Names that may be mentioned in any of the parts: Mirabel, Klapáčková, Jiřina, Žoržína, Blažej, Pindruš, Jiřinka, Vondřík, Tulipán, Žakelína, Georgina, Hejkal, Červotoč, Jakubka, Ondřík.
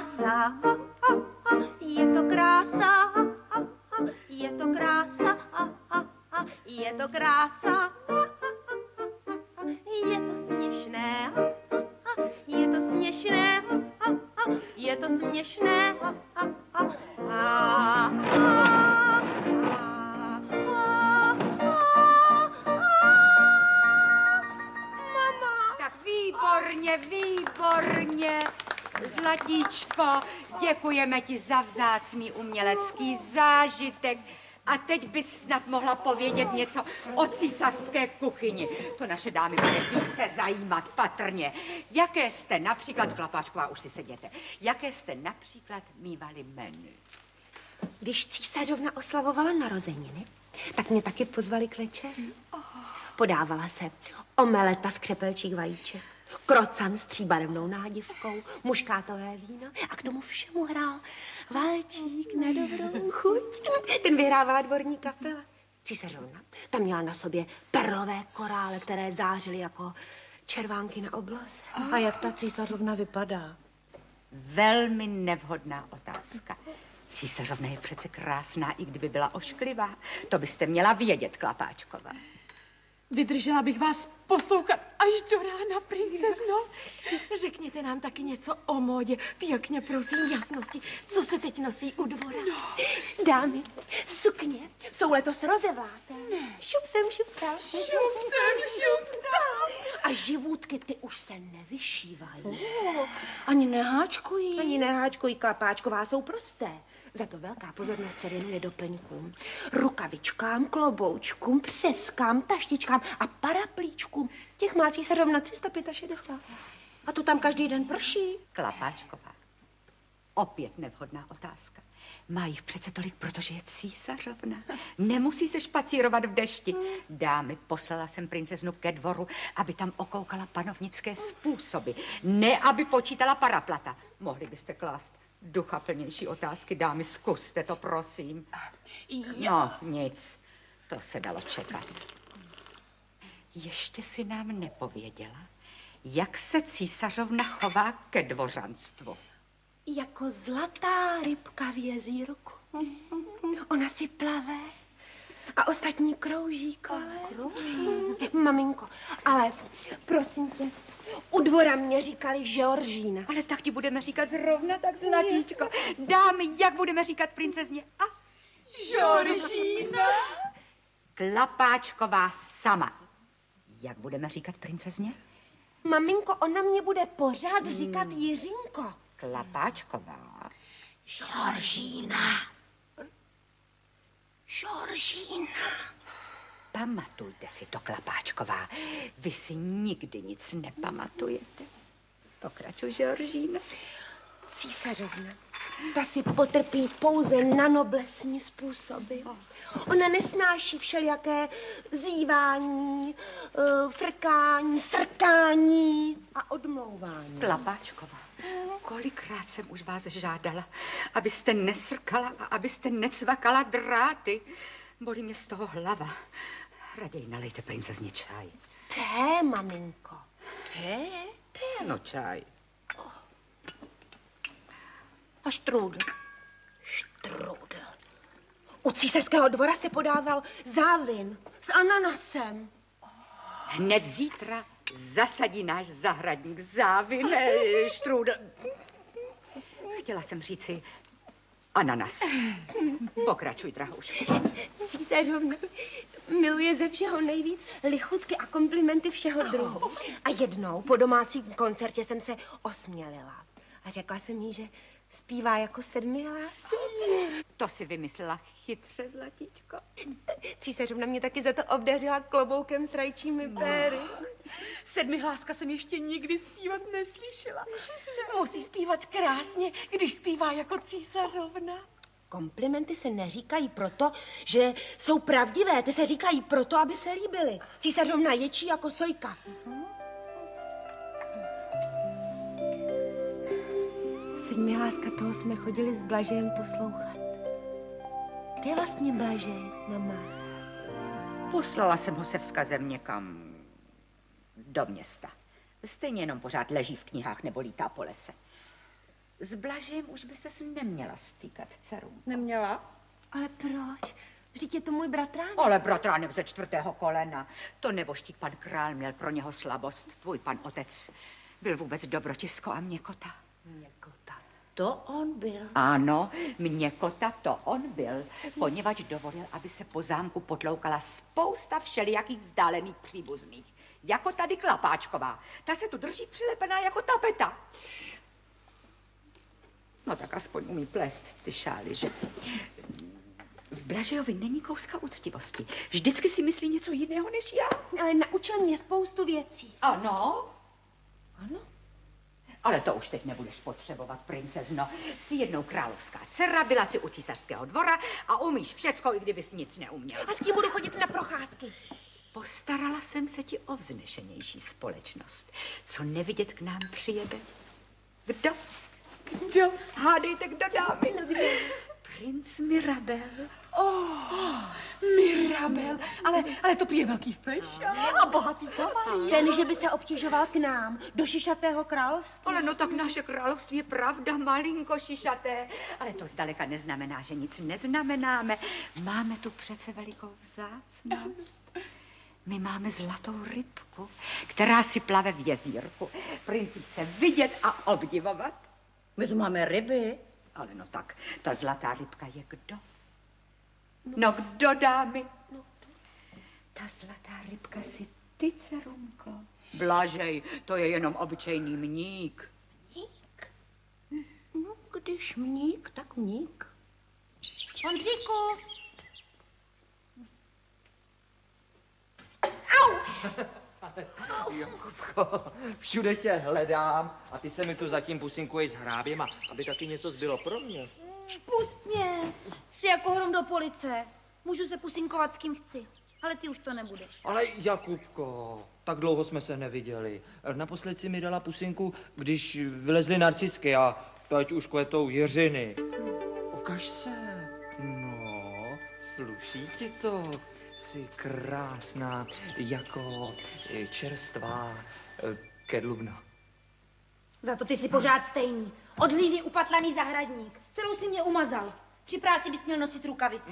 krása, je to krása, je to krása, je to krása, je to směšné, je to směšné, je to směšné. Výborně, zlatíčko, děkujeme ti za vzácný umělecký zážitek. A teď bys snad mohla povědět něco o císařské kuchyni. To naše dámy bude více zajímat patrně. Jaké jste například, Klapáčková, už si sedněte, jaké jste například mívali menu? Když císařovna oslavovala narozeniny, tak mě taky pozvali k večeři. Podávala se omeleta z křepelčích vajíček, krocan s tříbarevnou nádivkou, muškátové víno a k tomu všemu hrál Valčík na dobrou chuť. Ten vyhrávala dvorní kapela. Císařovna tam měla na sobě perlové korále, které zářily jako červánky na obloze. A jak ta císařovna vypadá? Velmi nevhodná otázka. Císařovna je přece krásná, i kdyby byla ošklivá. To byste měla vědět, Klapáčková. Vydržela bych vás poslouchat až do rána, princezno. Řekněte nám taky něco o módě. Pěkně prosím jasnosti, co se teď nosí u dvora. No. Dámy, sukně jsou letos rozevláté. Šup sem, šup tam. Šup sem, šup tam. A živůtky ty už se nevyšívají. Ani neháčkují. Ani neháčkují, Klapáčková, jsou prosté. Za to velká pozornost se věnuje doplňkům, rukavičkám, kloboučkům, přeskám, taštičkám a paraplíčkům. Těch má císařovna 365. A tu tam každý den prší. Klapáčková, opět nevhodná otázka. Má jich přece tolik, protože je císařovna. Nemusí se špacírovat v dešti. Dámy, poslala jsem princeznu ke dvoru, aby tam okoukala panovnické způsoby. Ne, aby počítala paraplata. Mohli byste klást duchaplnější otázky, dámy, zkuste to, prosím. No, nic, to se dalo čekat. Ještě si nám nepověděla, jak se císařovna chová ke dvořanstvu. Jako zlatá rybka v jezírku. Ona si plave a ostatní krouží kolem. Maminko, ale prosím tě, u dvora mě říkali Georgina. Ale tak ti budeme říkat zrovna tak, zlatíčko. Dámy, jak budeme říkat princezně? A? Žoržína? Klapáčková sama. Jak budeme říkat princezně? Maminko, ona mě bude pořád říkat Jiřinko. Klapáčková. Žoržína. Žoržína. Pamatujte si to, Klapáčková. Vy si nikdy nic nepamatujete. Pokračuj, Žoržína. Císařovna, ta si potrpí pouze na noblesní způsoby. Ona nesnáší všelijaké zývání, frkání, srkání a odmlouvání. Klapáčková, kolikrát jsem už vás žádala, abyste nesrkala a abyste necvakala dráty. Bolí mě z toho hlava. Raději nalejte princezně čaj. Té, maminko. Té? Té. No čaj. A štrůdl. Štrůdl. U císařského dvora se podával závin s ananasem. Hned zítra zasadí náš zahradník závin, štrůdl. Chtěla jsem říci ananas. Pokračuj, drahoušku. Císařovna miluje ze všeho nejvíc lichutky a komplimenty všeho druhu. A jednou po domácím koncertě jsem se osmělila. A řekla jsem jí, že zpívá jako sedmihláse. To si vymyslela chytře, zlatíčko. Císařovna mě taky za to obdařila kloboukem s rajčími péry. Sedmihláska jsem ještě nikdy zpívat neslyšela. Musí zpívat krásně, když zpívá jako císařovna. Komplimenty se neříkají proto, že jsou pravdivé. Ty se říkají proto, aby se líbily. Císařovna ječí jako sojka. Sedmihláska, toho jsme chodili s Blažejem poslouchat. Kde je vlastně Blažej, mama? Poslala jsem ho se vzkazem někam do města. Stejně jenom pořád leží v knihách nebo lítá po lese. S Blažem už by ses neměla stýkat, dceru. Neměla? Ale proč? Vždyť je to můj bratránek. Ale bratránek ze čtvrtého kolena. To neboštík pan král měl pro něho slabost. Tvůj pan otec byl vůbec dobrotisko a měkota. Měkota. To on byl. Ano, měkota to on byl, poněvadž dovolil, aby se po zámku potloukala spousta všelijakých vzdálených příbuzných. Jako tady Klapáčková. Ta se tu drží přilepená jako tapeta. No tak aspoň umí plést ty šály, že? V Blažejovi není kouska úctivosti. Vždycky si myslí něco jiného než já. Ale naučil mě spoustu věcí. Ano? Ano? Ale to už teď nebudeš potřebovat, princezno. Jsi jednou královská dcera, byla si u císařského dvora a umíš všecko, i kdybys nic neuměl. A s kým budu chodit na procházky? Postarala jsem se ti o vznešenější společnost. Co nevidět k nám přijede? Kdo? Kdo? Hádejte, kdo dámy. Princ Mirabel. Oh, Mirabel, ale to je velký fešák. A bohatý kavalír. Ten, že by se obtěžoval k nám, do šišatého království. Ale no tak naše království je pravda malinko šišaté. Ale to zdaleka neznamená, že nic neznamenáme. Máme tu přece velikou vzácnost. My máme zlatou rybku, která si plave v jezírku. Princ ji chce vidět a obdivovat. My tu máme ryby. Ale no tak, ta zlatá rybka je kdo? No kdo, dámy? Ta zlatá rybka si ty, dcerunko. Blažej, to je jenom obyčejný mník. Mník? No, když mník, tak mník. Ondříku! Au! Jakubko, všude tě hledám a ty se mi tu zatím pusinkuješ s hráběma, aby taky něco zbylo pro mě. Pust mě, jsi jako hrom do police. Můžu se pusinkovat s kým chci, ale ty už to nebudeš. Ale Jakubko, tak dlouho jsme se neviděli. Naposled si mi dala pusinku, když vylezly narcisky a teď už kvetou jiřiny. Ukaž se, no, sluší ti to. Jsi krásná, jako čerstvá kedlubna. Za to ty jsi pořád stejný. Od hlíny upatlaný zahradník. Celou si mě umazal. Při práci bys měl nosit rukavici.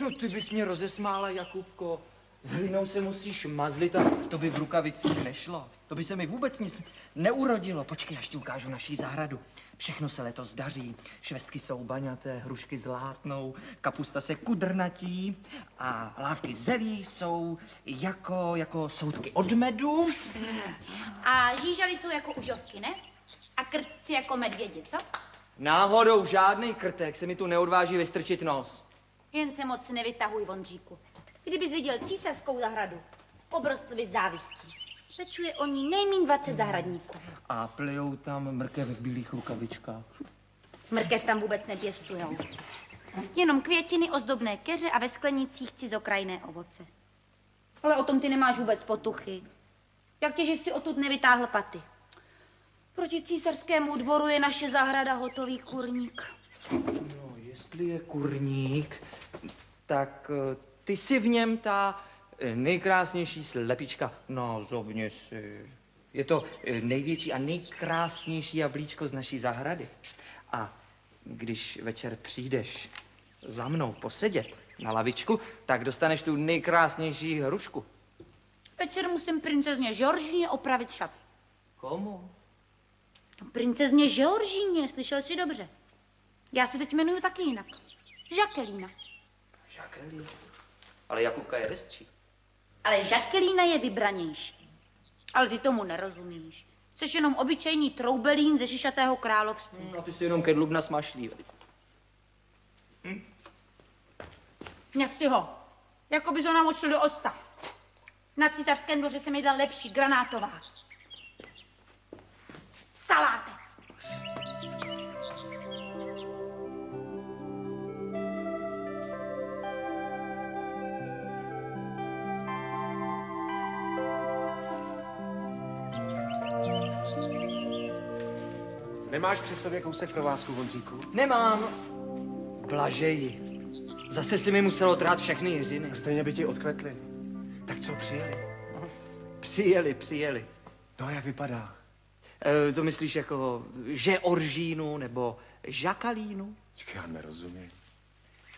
No ty bys mě rozesmála, Jakubko. S hlinou se musíš mazlit a to by v rukavicích nešlo. To by se mi vůbec nic neurodilo. Počkej, až ti ukážu naší zahradu. Všechno se letos daří. Švestky jsou baňaté, hrušky zlátnou, kapusta se kudrnatí a lávky zelí jsou jako soudky od medu. A žížaly jsou jako užovky, ne? A krtci jako medvědi, co? Náhodou žádný krtek se mi tu neodváží vystrčit nos. Jen se moc nevytahuj, Vondříku. Kdybys viděl císařskou zahradu, obrostl bys závistí. Pečuje o ní nejmín 20 zahradníků. A plejou tam mrkev v bílých rukavičkách. Mrkev tam vůbec nepěstujou. Jenom květiny, ozdobné keře a ve sklenicích cizokrajné ovoce. Ale o tom ty nemáš vůbec potuchy. Jak tě, že jsi odtud nevytáhl paty. Proti císařskému dvoru je naše zahrada hotový kurník. No, jestli je kurník, tak ty jsi v něm ta nejkrásnější slepička. No, zobně si. Je to největší a nejkrásnější jablíčko z naší zahrady. A když večer přijdeš za mnou posedět na lavičku, tak dostaneš tu nejkrásnější hrušku. Večer musím princezně Žoržině opravit šaty. Komu? Princezně Žoržině, slyšel jsi dobře. Já se teď jmenuju taky jinak. Žakelína. Žakelína? Ale Jakubka je hezčí. Ale Žakelína je vybranější. Ale ty tomu nerozumíš. Jseš jenom obyčejný troubelín ze šišatého království. A ty jsi jenom kedlubna smašlý. Nech si ho. Jako bys ho namočil do octa. Na císařském dvoře jsem jedla lepší, granátová. Salátek. Nemáš při sobě kousek provázku, Vondříku? Nemám. Blažeji. Zase si mi muselo trát všechny jiřiny. Stejně by ti odkvetly. Tak co, přijeli? No, přijeli. No a jak vypadá? To myslíš jako Žoržínu nebo Žakelínu? Já nerozumím.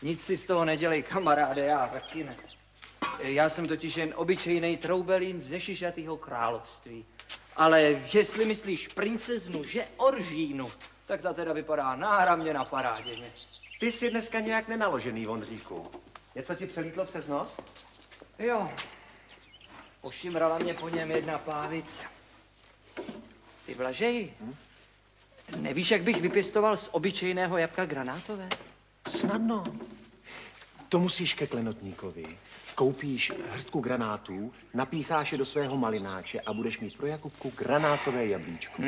Nic si z toho nedělej, kamaráde, já taky ne. Já jsem totiž jen obyčejný troubelín ze Šišatýho království. Ale jestli myslíš princeznu Žoržínu, tak ta teda vypadá náramně na paráděně. Ty jsi dneska nějak nenaložený, Vondříku. Něco ti přelítlo přes nos? Jo. Ošimrala mě po něm jedna plávice. Ty, Blažej, nevíš, jak bych vypěstoval z obyčejného jabka granátové? Snadno. To musíš ke klenotníkovi. Koupíš hrstku granátů, napícháš je do svého malináče a budeš mít pro Jakubku granátové jablíčko.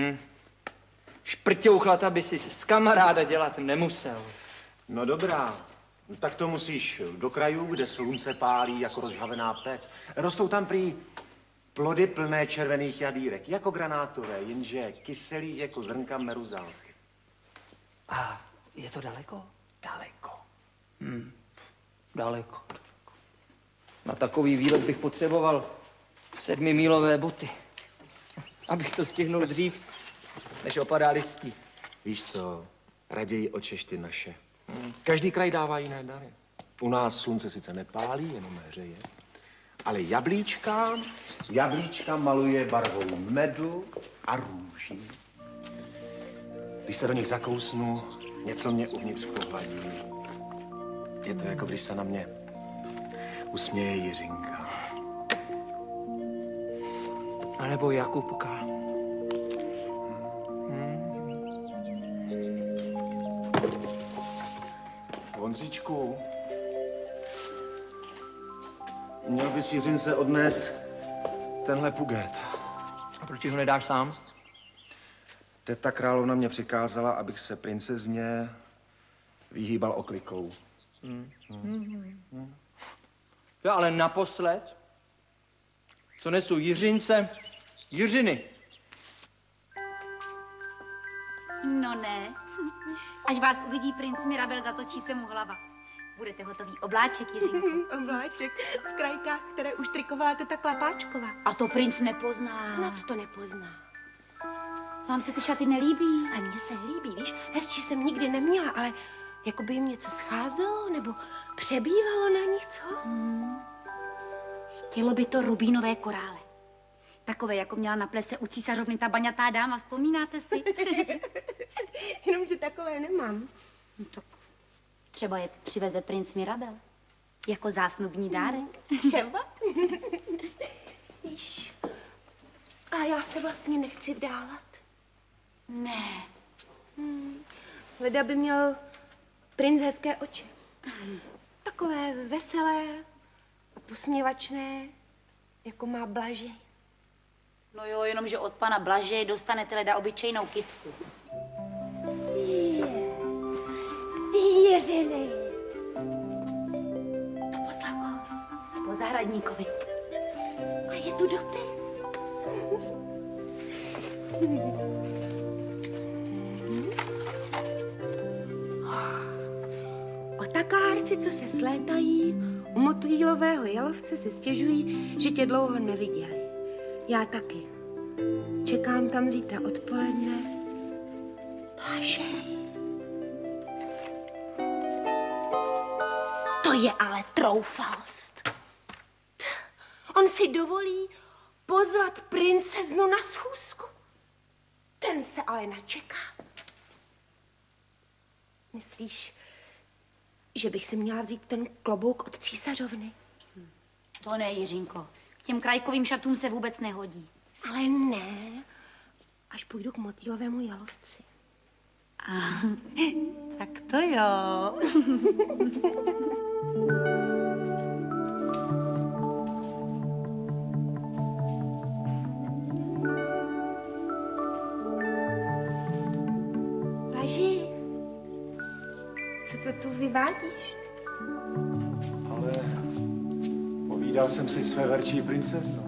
Šprťouchlata by si s kamaráda dělat nemusel. No dobrá, tak to musíš do krajů, kde slunce pálí jako rozžhavená pec. Rostou tam prý plody plné červených jadýrek, jako granátové, jenže kyselých jako zrnka meruzálky. A je to daleko? Daleko. Daleko. Na takový výlet bych potřeboval 7mílové boty, abych to stihnul dřív, než opadá listí. Víš co, raději očeš ty naše. Každý kraj dává jiné dary. U nás slunce sice nepálí, jenom hřeje, ale jablíčka maluje barvou medu a růží. Když se do nich zakousnu, něco mě uvnitř pohladí. Je to jako, když se na mě usměje Jiřinka. A nebo Jakubka. Ondříčku, měl bys Jiřince odnést tenhle puget. A proč ho nedáš sám? Teta královna mě přikázala, abych se princezně vyhýbal oklikou. To ale naposled, co nesu Jiřince, Jiřiny. No ne. Až vás uvidí princ Mirabel, zatočí se mu hlava. Budete hotový obláček, Jiřinko. Obláček v krajkách, které už trikovala teta Klapáčková. A to princ nepozná. Snad to nepozná. Vám se ty šaty nelíbí? A mně se líbí, víš? Hezčí jsem nikdy neměla, ale jako by jim něco scházelo nebo přebývalo na nich, co? Chtělo by to rubínové korále. Takové, jako měla na plese u císařovny ta baňatá dáma, vzpomínáte si? Jenomže takové nemám. No tak třeba je přiveze princ Mirabel. Jako zásnubní dárek. Třeba? Víš, a já se vlastně nechci vdávat. Ne. Leda by měl princ hezké oči. Takové veselé a posměvačné, jako má Blažej. No jo, jenomže od pana Blažej dostanete leda obyčejnou kytku. Jiřiny. To poslal po zahradníkovi. A je tu dopis. Otakárci, co se slétají, u motýlového jalovce si stěžují, že tě dlouho neviděli. Já taky. Čekám tam zítra odpoledne. Blažej. To je ale troufalst. On si dovolí pozvat princeznu na schůzku. Ten se ale načeká. Myslíš, že bych si měla vzít ten klobouk od císařovny? To ne, Jiřinko. Těm krajkovým šatům se vůbec nehodí. Ale ne, až půjdu k motýlovému jalovci. A, tak to jo. Baži, co to tu vyvádíš? Ale... Povídal jsem si své verčí princezno.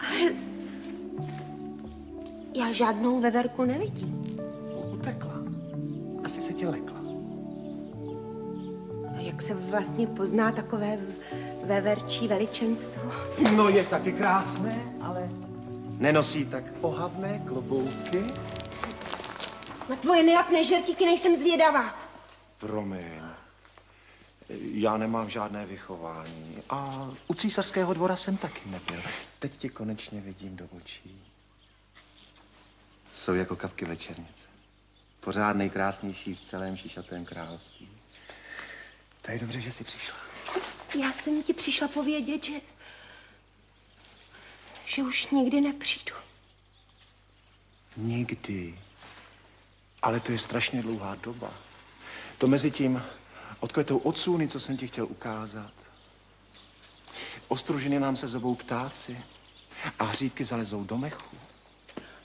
Ale... Já žádnou veverku nevidím. Utekla. Asi se tě lekla. No jak se vlastně pozná takové veverčí veličenstvo? No je taky krásné, ale Nenosí tak ohavné klobouky? Na tvoje nejapné žertíky nejsem zvědavá. Promiň, já nemám žádné vychování a u císařského dvora jsem taky nebyl. Teď tě konečně vidím do očí. Jsou jako kapky večernice. Pořád nejkrásnější v celém šišatém království. To je dobře, že jsi přišla. Já jsem ti přišla povědět, že už nikdy nepřijdu. Nikdy? Ale to je strašně dlouhá doba. To mezi tím od květou odsůny, co jsem ti chtěl ukázat. Ostružiny nám se zobou ptáci a hříbky zalezou do mechu.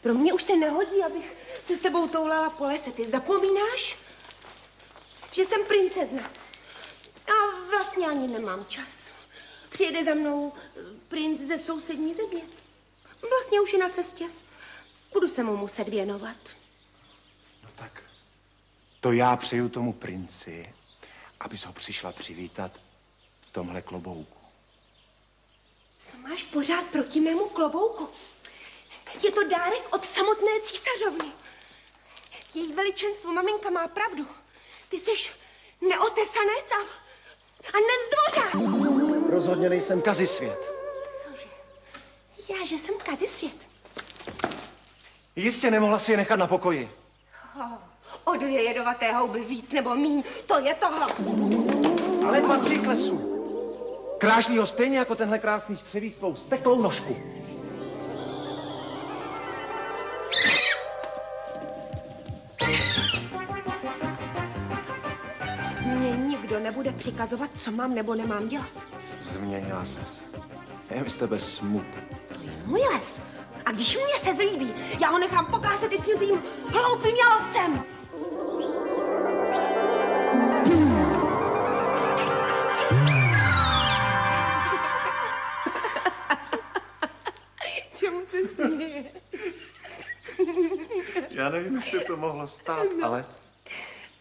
Pro mě už se nehodí, abych se s tebou toulala po lese. Ty zapomínáš, že jsem princezna. A vlastně ani nemám čas. Přijede za mnou princ ze sousední země. Vlastně už je na cestě. Budu se mu muset věnovat. No tak, to já přeju tomu princi, abys ho přišla přivítat v tomhle klobouku. Co máš pořád proti mému klobouku? Je to dárek od samotné císařovny. Její veličenstvo maminka má pravdu. Ty seš neotesanec a nezdvořák. Rozhodně nejsem kazisvět. Cože? Já, že jsem kazisvět? Jistě, nemohla si je nechat na pokoji. O dvě jedovaté houby víc nebo míň, to je toho. Ale patří k lesu. Krážlí ho stejně jako tenhle krásný střeví s tou steklou nožku. Nebude přikazovat, co mám nebo nemám dělat. Změnila ses. Je mi z tebe smut. To je můj les. A když mě se zlíbí, já ho nechám pokácet i s tím hloupým jalovcem. Čemu se směje? Já nevím, jak se to mohlo stát, no. Ale...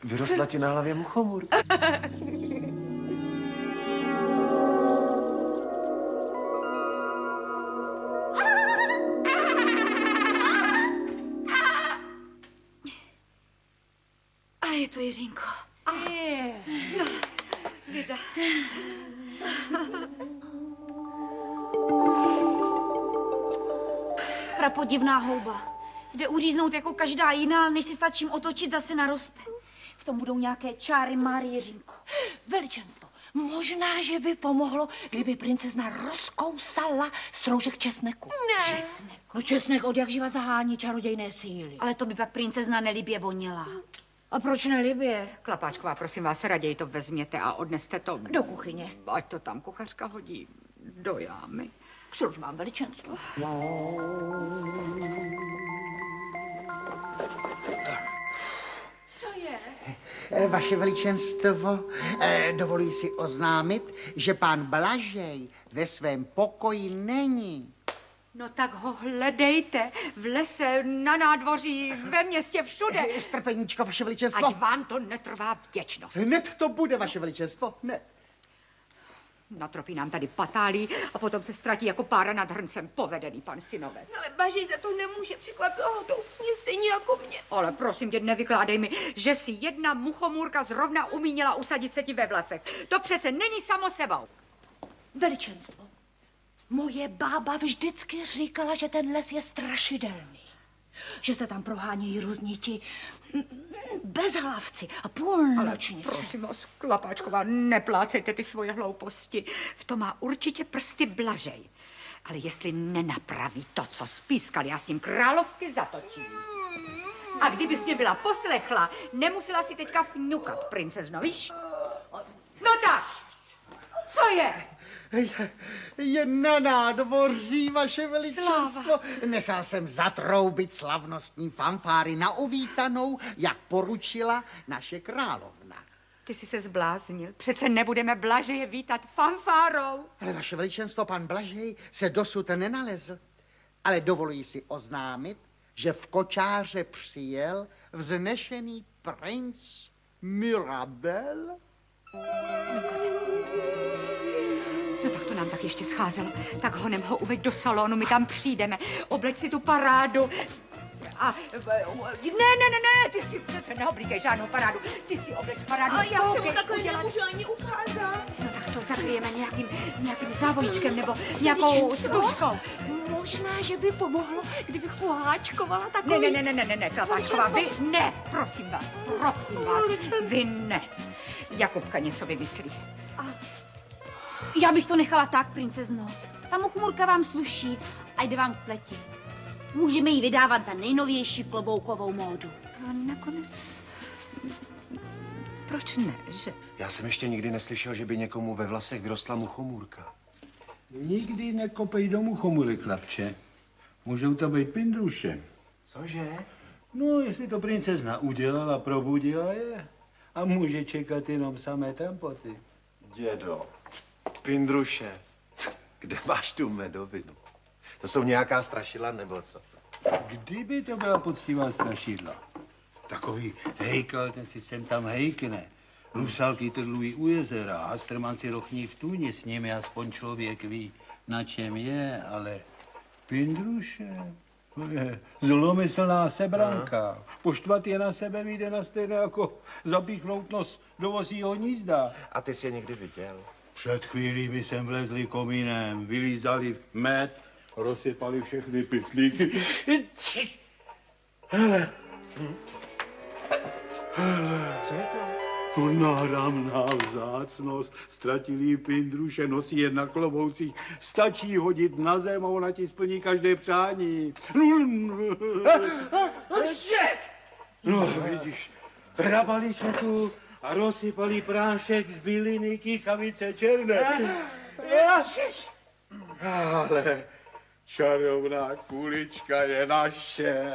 vyrostla ti na hlavě muchomůr. A je to Jiřinko. Je. Vida. Prapodivná houba. Jde uříznout jako každá jiná, než si stačím otočit, zase naroste. V tom budou nějaké čáry, Máry, Jiřinko. Veličenstvo, možná, že by pomohlo, kdyby princezna rozkousala stroužek česneku. Ne. Česnek. No česnek od jak živa zahání čarodějné síly. Ale to by pak princezna nelibě voněla. A proč nelibě? Klapáčková, prosím vás, raději to vezměte a odneste to... do kuchyně. Ať to tam kuchařka hodí do jámy. Což mám veličenstvo. Co je? Vaše veličenstvo, dovoluji si oznámit, že pán Blažej ve svém pokoji není. No tak ho hledejte v lese, na nádvoří, ve městě, všude. Strpeníčko, vaše veličenstvo. Ať vám to netrvá věčnost. Hned to bude, vaše veličenstvo, hned. Natropí nám tady patálí a potom se ztratí jako pára nad hrncem povedený pan synovec. Ale Blažej za to nemůže, překvapilo ho to úplně stejně jako mě. Ale prosím tě, nevykládej mi, že si jedna muchomůrka zrovna umínila usadit se ti ve vlasech. To přece není samo sebou. Veličenstvo, moje bába vždycky říkala, že ten les je strašidelný. Že se tam prohánějí různí ti bezhlavci a půlnočnice. Ale prosím vás, Klapáčková, neplácejte ty svoje hlouposti. V tom má určitě prsty Blažej. Ale jestli nenapraví to, co spískal, já s ním královsky zatočím. A kdybys mě byla poslechla, nemusela si teďka fňukat, princezno, víš? No tak, co je? Je na nádvoří, vaše veličenstvo. Sláva. Nechal jsem zatroubit slavnostní fanfáry na uvítanou, jak poručila naše královna. Ty jsi se zbláznil. Přece nebudeme Blažeje vítat fanfárou. Ale vaše veličenstvo, pan Blažej se dosud nenalezl. Ale dovoluji si oznámit, že v kočáře přijel vznešený princ Mirabel. nám tak ještě scházel. Tak honem ho uveď do salonu, my tam přijdeme. Obleč si tu parádu. A ne, ty si přece neoblíkej žádnou parádu. Ty si obleč parádu. Ale já se mu takhle nemůžu ani ukázat. No tak to zakryjeme nějakým závojíčkem nebo nějakou služkou. Možná, že by pomohlo, kdybych poháčkovala takový... Ne, Klapáčková, vy ne, prosím vás, vy ne. Jakubka něco vymyslí. A já bych to nechala tak, princezno. Ta mochmurka vám sluší a jde vám k pleti. Můžeme ji vydávat za nejnovější kloboukovou módu. A nakonec... proč ne, že? Já jsem ještě nikdy neslyšel, že by někomu ve vlasech vyrostla muchomůrka. Nikdy nekopej do muchomury, chlapče. Můžou to být pindruše. Cože? No, jestli to princezna udělala, probudila je. A může čekat jenom samé trampoty. Dědo, pindruše, kde máš tu medovinu? To jsou nějaká strašidla nebo co? Kdyby to byla poctivá strašidla. Takový hejkal, ten si sem tam hejkne. Rusalky trlují u jezera, Hastrman si rochní v tůni, s nimi aspoň člověk ví, na čem je, ale pindruše, to je zlomyslná sebranka. Poštvat je na sebe vyjde na stejné, jako zapíchnout nos do vozího hnízda. A ty jsi je někdy viděl? Před chvílí mi sem vlezli komínem, vylízali med, rozsypali všechny pytlíky. Hele. Hele. Co je to? Náramná vzácnost, ztratilý pindruše nosí je na kloboucích. Stačí hodit na zem a ona ti splní každé přání. No, vidíš, hrabali se tu a rozsypali prášek z byliny kychavice černé. Ale čarovná kulička je naše.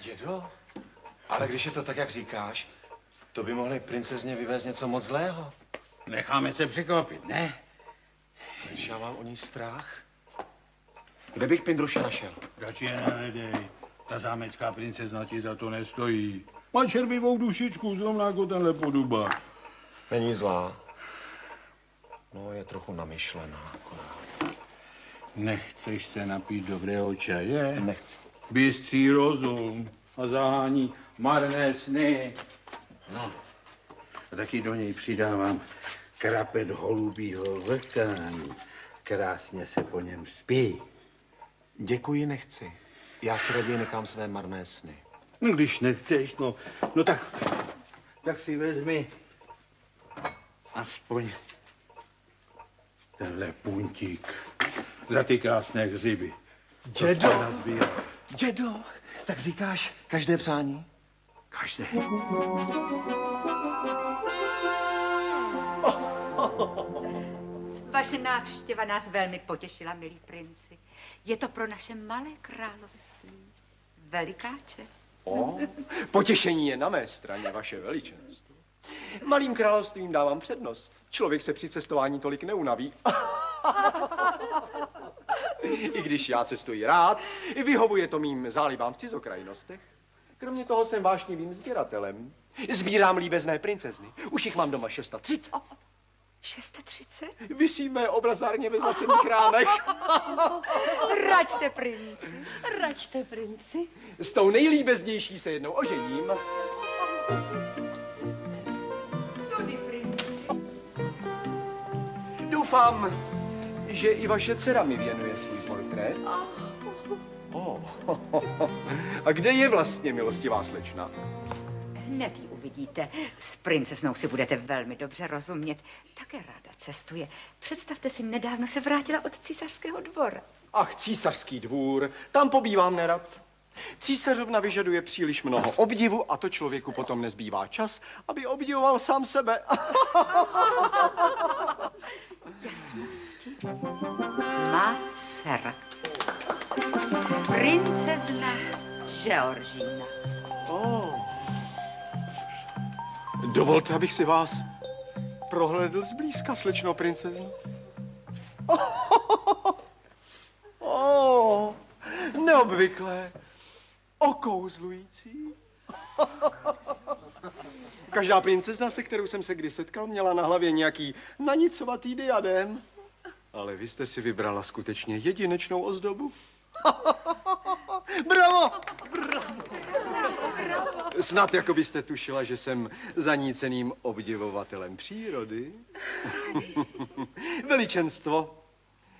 Dědo? Ale když je to tak, jak říkáš, to by mohli princezně vyvést něco moc zlého. Necháme se překvapit, ne? Když já mám o ní strach. Kde bych pindruše našel? Radši je nehledej. Ta zámecká princezna ti za to nestojí. Má červivou dušičku, zrovna jako tenhle poduba. Není zlá. No, je trochu namyšlená akorát. Nechceš se napít dobrého čaje? Nechci. Bystří rozum a zahání marné sny. No. A taky do něj přidávám krapet holubího vlkání. Krásně se po něm spí. Děkuji, nechci. Já si raději nechám své marné sny. No, když nechceš, no tak si vezmi aspoň tenhle puntík za ty krásné hřiby. Dědo! Tak říkáš každé přání? Každé. Vaše návštěva nás velmi potěšila, milí princi. Je to pro naše malé království veliká čest. O, potěšení je na mé straně, vaše veličenství. Malým královstvím dávám přednost. Člověk se při cestování tolik neunaví. I když já cestuji rád, vyhovuje to mým zálibám v cizokrajnostech. Kromě toho jsem vášnivým sběratelem. Sbírám líbezné princezny. Už jich mám doma 630. 630? Visí mé obrazárně ve zlacených rámech. Račte, princi. S tou nejlíbeznější se jednou ožením. Tudy, princi. Doufám, že i vaše dcera mi věnuje svůj portrét. A kde je vlastně milostivá slečna? Hned ji uvidíte. S princeznou si budete velmi dobře rozumět. Také ráda cestuje. Představte si, nedávno se vrátila od císařského dvora. Ach, císařský dvůr. Tam pobývám nerad. Císařovna vyžaduje příliš mnoho obdivu a to člověku potom nezbývá čas, aby obdivoval sám sebe. Jasnosti má dcera. Princezna Georgina. Dovolte, abych si vás prohlédl zblízka, slečno princezno. Neobvyklé. Okouzlující, Každá princezna, se kterou jsem se kdy setkal, měla na hlavě nějaký nanicovatý diadem. Ale vy jste si vybrala skutečně jedinečnou ozdobu. Bravo! Snad jako byste tušila, že jsem zaníceným obdivovatelem přírody. Veličenstvo,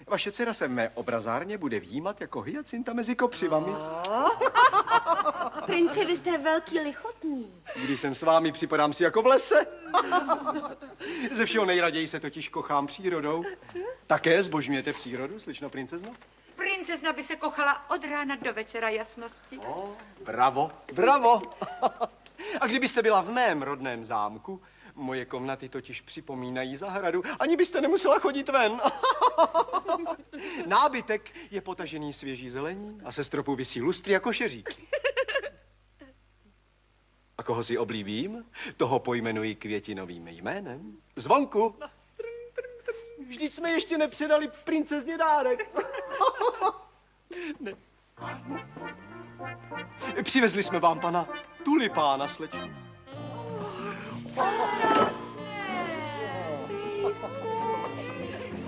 vaše dcera se mé obrazárně bude výjímat jako hyacinta mezi kopřivami. Prince, vy jste velký lichotní. Když jsem s vámi, připadám si jako v lese. Ze všeho nejraději se totiž kochám přírodou. Také zbožňujete přírodu, slyšno, princezno? Princezna by se kochala od rána do večera jasnosti. O, bravo, bravo. A kdybyste byla v mém rodném zámku, moje komnaty totiž připomínají zahradu, ani byste nemusela chodit ven. Nábytek je potažený svěží zelení a se stropu visí lustry a košeříky. A koho si oblíbím, toho pojmenuji květinovým jménem. Zvonku! Vždyť jsme ještě nepředali princezně dárek. Ne. Přivezli jsme vám pana Tulipána, slečno.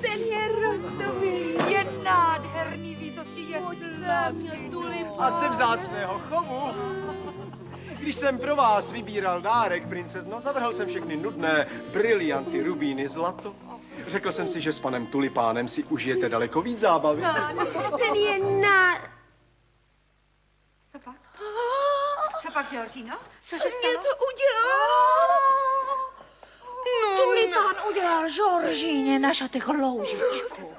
Ten je roztomilý. Je nádherný, výsosti je slavný tulipán. A se vzácného chovu. Když jsem pro vás vybíral dárek, princezno, zavrhl jsem všechny nudné brilianty, rubíny, zlato. Řekl jsem si, že s panem Tulipánem si užijete daleko víc zábavy. Ten je na... Co pak? Co pak, Georgino? Co se stalo? Mě to udělal! No, Tulipán udělal Žoržíně na šatech loužičku.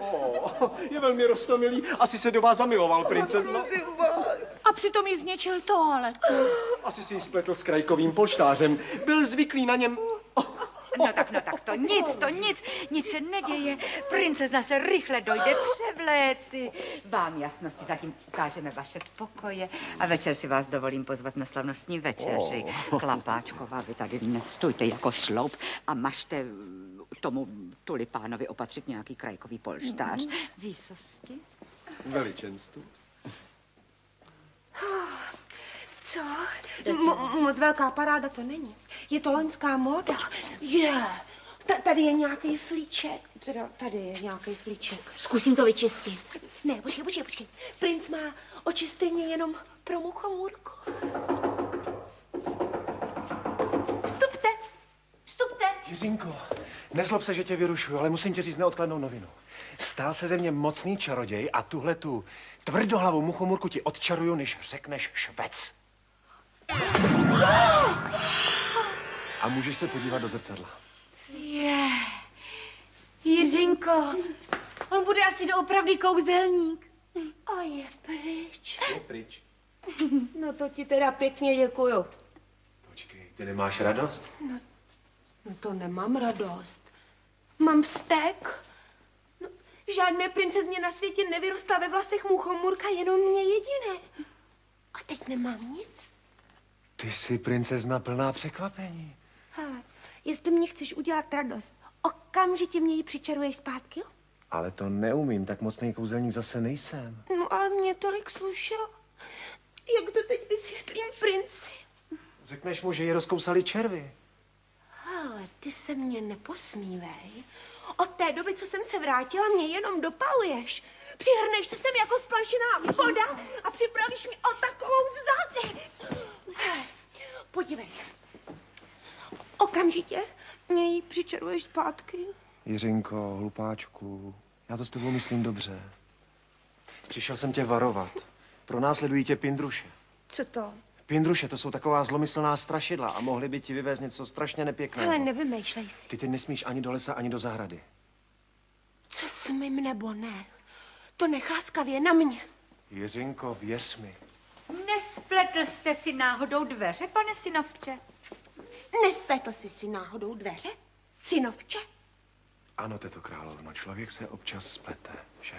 Je velmi roztomilý. Asi se do vás zamiloval, princezno. A přitom jí zničil toaletu. Asi si ji spletl s krajkovým polštářem. Byl zvyklý na něm... No tak, to nic se neděje. Princezna se rychle dojde převléci. Vám jasnosti, zatím ukážeme vaše pokoje a večer si vás dovolím pozvat na slavnostní večeři. Klapáčková, vy tady dnes stůjte jako sloup a mažte tomu Tulipánovi opatřit nějaký krajkový polštář. Výsosti? Veličenstvu. Co? Moc velká paráda to není. Je to loňská móda. Je. Tady je nějaký flíček. Tady je nějaký flíček. Zkusím to vyčistit. Ne, počkej. Princ má očistění jenom pro muchomůrku. Vstupte. Jiřinko, nezlob se, že tě vyrušuju, ale musím tě říct neodkladnou novinu. Stál se ze mě mocný čaroděj a tuhle tu tvrdohlavou muchomůrku ti odčaruju, než řekneš švec. A můžeš se podívat do zrcadla. Je. Jiřinko, on bude asi doopravdy kouzelník. A je pryč. No to ti teda pěkně děkuju. Počkej, ty nemáš radost? No to nemám radost. Mám vztek. No, žádné princezně na světě nevyrostla ve vlasech muchomůrka, jenom mě jediné. A teď nemám nic. Ty jsi princezna plná překvapení. Hele, jestli mě chceš udělat radost, okamžitě mě ji přičaruješ zpátky, jo? Ale to neumím, tak mocný kouzelník zase nejsem. No ale mě tolik slušel. Jak to teď vysvětlím princi? Řekneš mu, že ji rozkousali červy. Hele, ty se mě neposmívej. Od té doby, co jsem se vrátila, mě jenom dopaluješ. Přihrneš se sem jako spalšená voda a připravíš mi o takovou vzáci. Podívej. Okamžitě mě ji přičaruješ zpátky. Jiřinko, hlupáčku, já to s tebou myslím dobře. Přišel jsem tě varovat. Pronásledují tě Pindruše. Co to? Pindruše, to jsou taková zlomyslná strašidla a mohli by ti vyvézt něco strašně nepěkného. Ale nevymýšlej si. Ty teď nesmíš ani do lesa, ani do zahrady. Co smím nebo ne? To nech laskavě na mě. Jiřinko, věř mi. Nespletl jste si náhodou dveře, pane synovče? Nespletl jsi si náhodou dveře, synovče? Ano, teto královno, člověk se občas splete, že?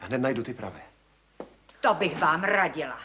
Hned najdu ty pravé. To bych vám radila.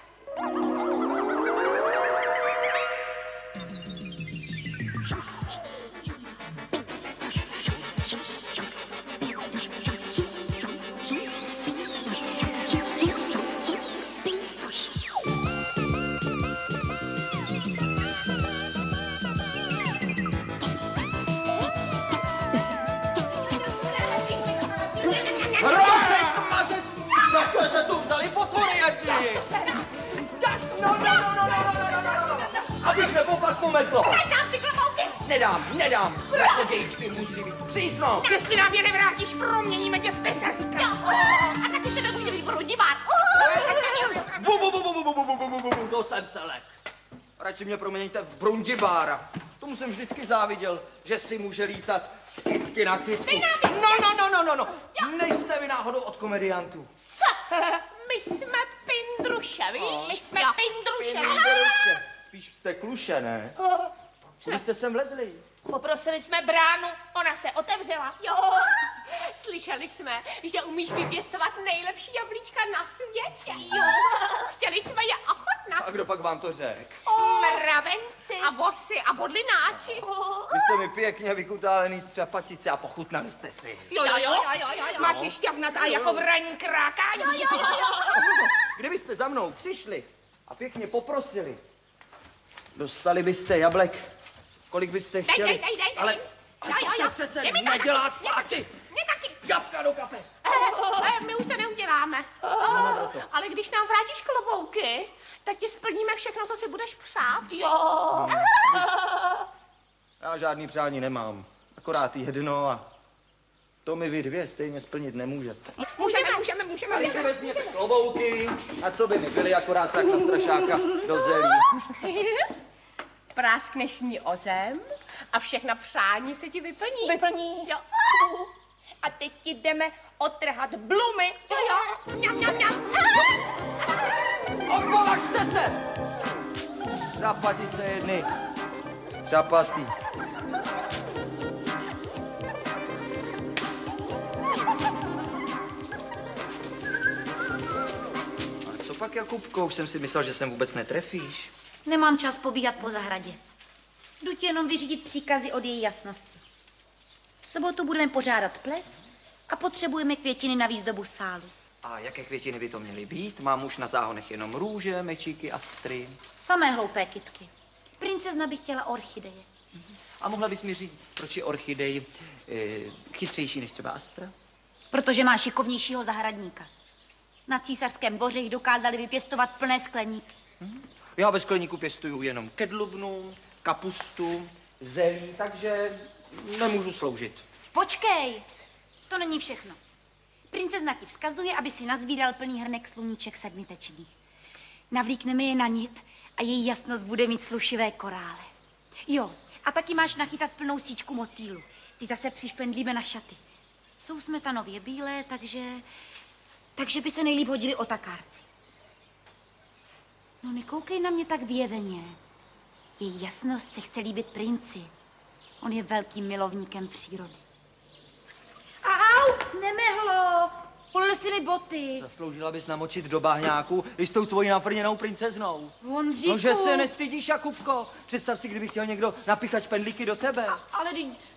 pometlo. Nedám ty klapouky. Nedám. Naše dějičky musí být přísno. Jestli nám je nevrátíš, proměníme tě v tesaříka. A taky se to může být brudivát. Bu, to jsem selek. Radši mě proměňte v brundibára. Tomu jsem vždycky záviděl, že si může lítat z kytky na kytku. No. Nejste vy náhodou od komediantů. Co? My jsme Pindruše, víš? My jsme Pindruše. Spíš jste kluše, ne? Vy jste sem vlezli. Poprosili jsme bránu, ona se otevřela. Jo, slyšeli jsme, že umíš vypěstovat nejlepší jablíčka na světě. Jo, chtěli jsme je ochutnat. A kdo pak vám to řekl? Mravenci a vosy a bodlináči. Vy jste mi pěkně vykutálený střapatice a pochutnali jste si. Jo. Máš je šťavnatá jako vraní kráka. Jo. Kdybyste za mnou přišli a pěkně poprosili, dostali byste jablek, kolik byste chtěli. Dej. Ale to se přece nedělá zpátky. Jabka do kapes. My už to neuděláme. Ale když nám vrátíš klobouky, tak ti splníme všechno, co si budeš přát. Jo. Já žádný přání nemám. Akorát jedno a to mi vy dvě stejně splnit nemůžete. Můžeme. Když si vezměte klobouky, a co by mi byly akorát tak na strašáka do zemí. Práskneš s ní o zem a všechna přání se ti vyplní. Jo. A teď ti jdeme otrhat blumy. Jo. Mňam. Odvolaš se sem! Střapatice jedny. Střapatý. A co pak, Jakubko? Už jsem si myslel, že sem vůbec netrefíš. Nemám čas pobíhat po zahradě. Jdu ti jenom vyřídit příkazy od její jasnosti. V sobotu budeme pořádat ples a potřebujeme květiny na výzdobu sálu. A jaké květiny by to měly být? Mám už na záhonech jenom růže, mečíky, astry. Samé hloupé kytky. Princezna by chtěla orchideje. A mohla bys mi říct, proč je orchidej chytřejší než třeba astra? Protože má šikovnějšího zahradníka. Na císařském dvoře jich dokázali vypěstovat plné skleníky. Já ve skleníku pěstuju jenom kedlubnu, kapustu, zelí, takže nemůžu sloužit. Počkej, to není všechno. Princezna ti vzkazuje, aby si nazbíral plný hrnek sluníček sedmitečných. Navlíkneme je na nit a její jasnost bude mít slušivé korále. Jo, a taky máš nachytat plnou síčku motýlu. Ty zase přišpendlíme na šaty. Jsou smetanově bílé, takže by se nejlíp hodili otakárci. No, nekoukej na mě tak vyjeveně. Její jasnost se chce líbit princi. On je velkým milovníkem přírody. Au, nemehlo! Polily si mi boty. Zasloužila bys namočit do bahňáku i s tou svojí nafrněnou princeznou. Vondříku. No, že se nestydíš, Jakubko. Představ si, kdyby chtěl někdo napíchat špendlíky do tebe. Ale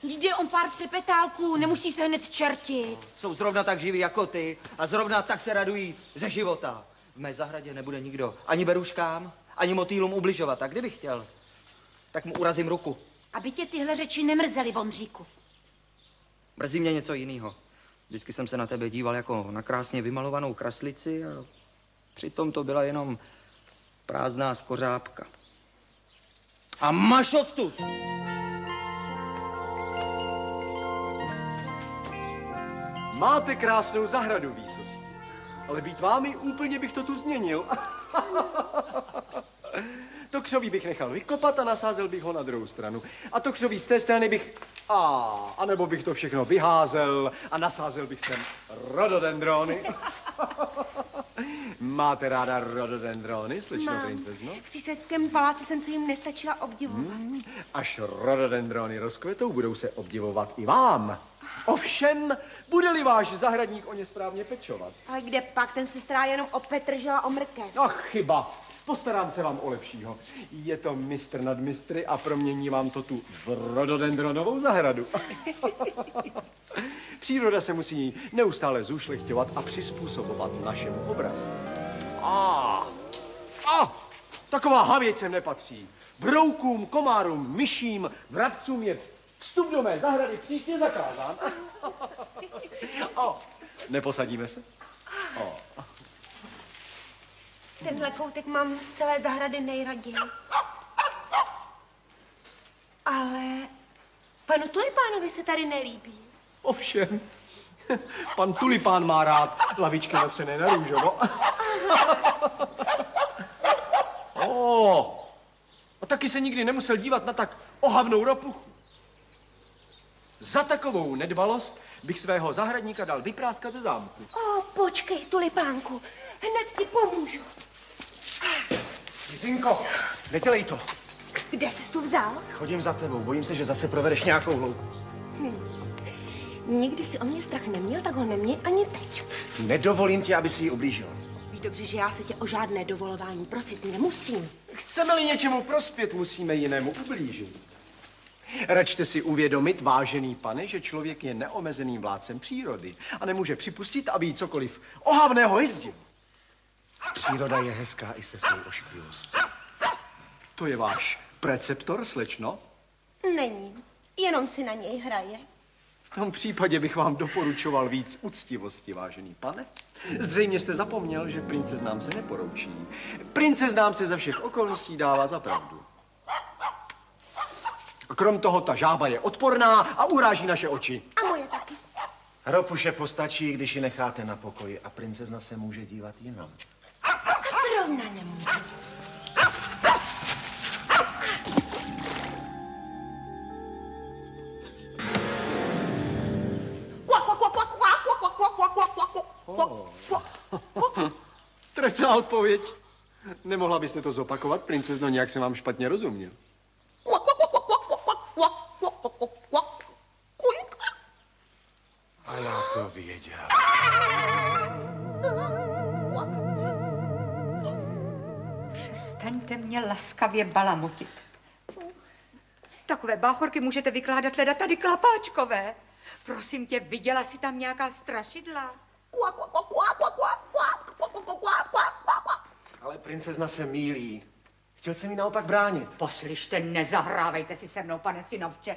když je on pár třepetálků, nemusí se hned čertit. Jsou zrovna tak živí jako ty a zrovna tak se radují ze života. V mé zahradě nebude nikdo ani beruškám, ani motýlům ubližovat. A kdybych chtěl, tak mu urazím ruku. Aby tě tyhle řeči nemrzely, Vondříku. Mrzí mě něco jiného. Vždycky jsem se na tebe díval jako na krásně vymalovanou kraslici a přitom to byla jenom prázdná skořápka. A máš odtud! Máte krásnou zahradu, výsosti. Ale být vámi, úplně bych to tu změnil. To křoví bych nechal vykopat a nasázel bych ho na druhou stranu. A to křoví z té strany bych... anebo bych to všechno vyházel a nasázel bych sem rododendrony. Máte ráda rododendrony, slečno princezno? V císařském paláci jsem se jim nestačila obdivovat. Až rododendrony rozkvetou, budou se obdivovat i vám. Ovšem, bude-li váš zahradník o ně správně pečovat. Ale kde pak, ten se stará jenom o petržela, o mrkev. No chyba, postarám se vám o lepšího. Je to mistr nad mistry a promění vám to tu v rododendronovou zahradu. Příroda se musí neustále zušlechťovat a přizpůsobovat našemu obrazu. Taková havěť sem nepatří. Broukům, komárům, myším, vrabcům je vstup do mé zahrady přísně zakázán. Neposadíme se? Tenhle koutek mám z celé zahrady nejraději. Ale panu Tulipánovi se tady nelíbí. Ovšem. Pan Tulipán má rád lavičky natřené na růžovo. A taky se nikdy nemusel dívat na tak ohavnou ropuchu. Za takovou nedbalost bych svého zahradníka dal vypráskat ze zámku. Počkej, Tulipánku, hned ti pomůžu. Jiřinko, nedělej to. Kde ses tu vzal? Chodím za tebou, bojím se, že zase provedeš nějakou hloupost. Nikdy si o mě strach neměl, tak ho neměj ani teď. Nedovolím ti, aby si ji ublížil. Víš dobře, že já se tě o žádné dovolování prosit nemusím. Chceme-li něčemu prospět, musíme jinému ublížit. Račte si uvědomit, vážený pane, že člověk je neomezeným vládcem přírody a nemůže připustit, aby jí cokoliv ohavného jezdil. Příroda je hezká i se svou ošklivostí. To je váš preceptor, slečno? Není, jenom si na něj hraje. V tom případě bych vám doporučoval víc uctivosti, vážený pane. Zřejmě jste zapomněl, že princeznám se neporoučí. Princeznám se za všech okolností dává za pravdu. Krom toho, ta žába je odporná a uráží naše oči. A moje taky. Ropuše postačí, když ji necháte na pokoji a princezna se může dívat jinam. A zrovna nemůže. Trefná odpověď. Nemohla byste to zopakovat, princezno, nějak jsem vám špatně rozuměl. A já to věděl. Přestaňte mě laskavě balamutit. Takové báchorky můžete vykládat leda tady Klapáčkové. Prosím tě, viděla jsi tam nějaká strašidla? Ale princezna se mýlí. Chtěl jsem ji naopak bránit. Poslyšte, nezahrávejte si se mnou, pane synovče.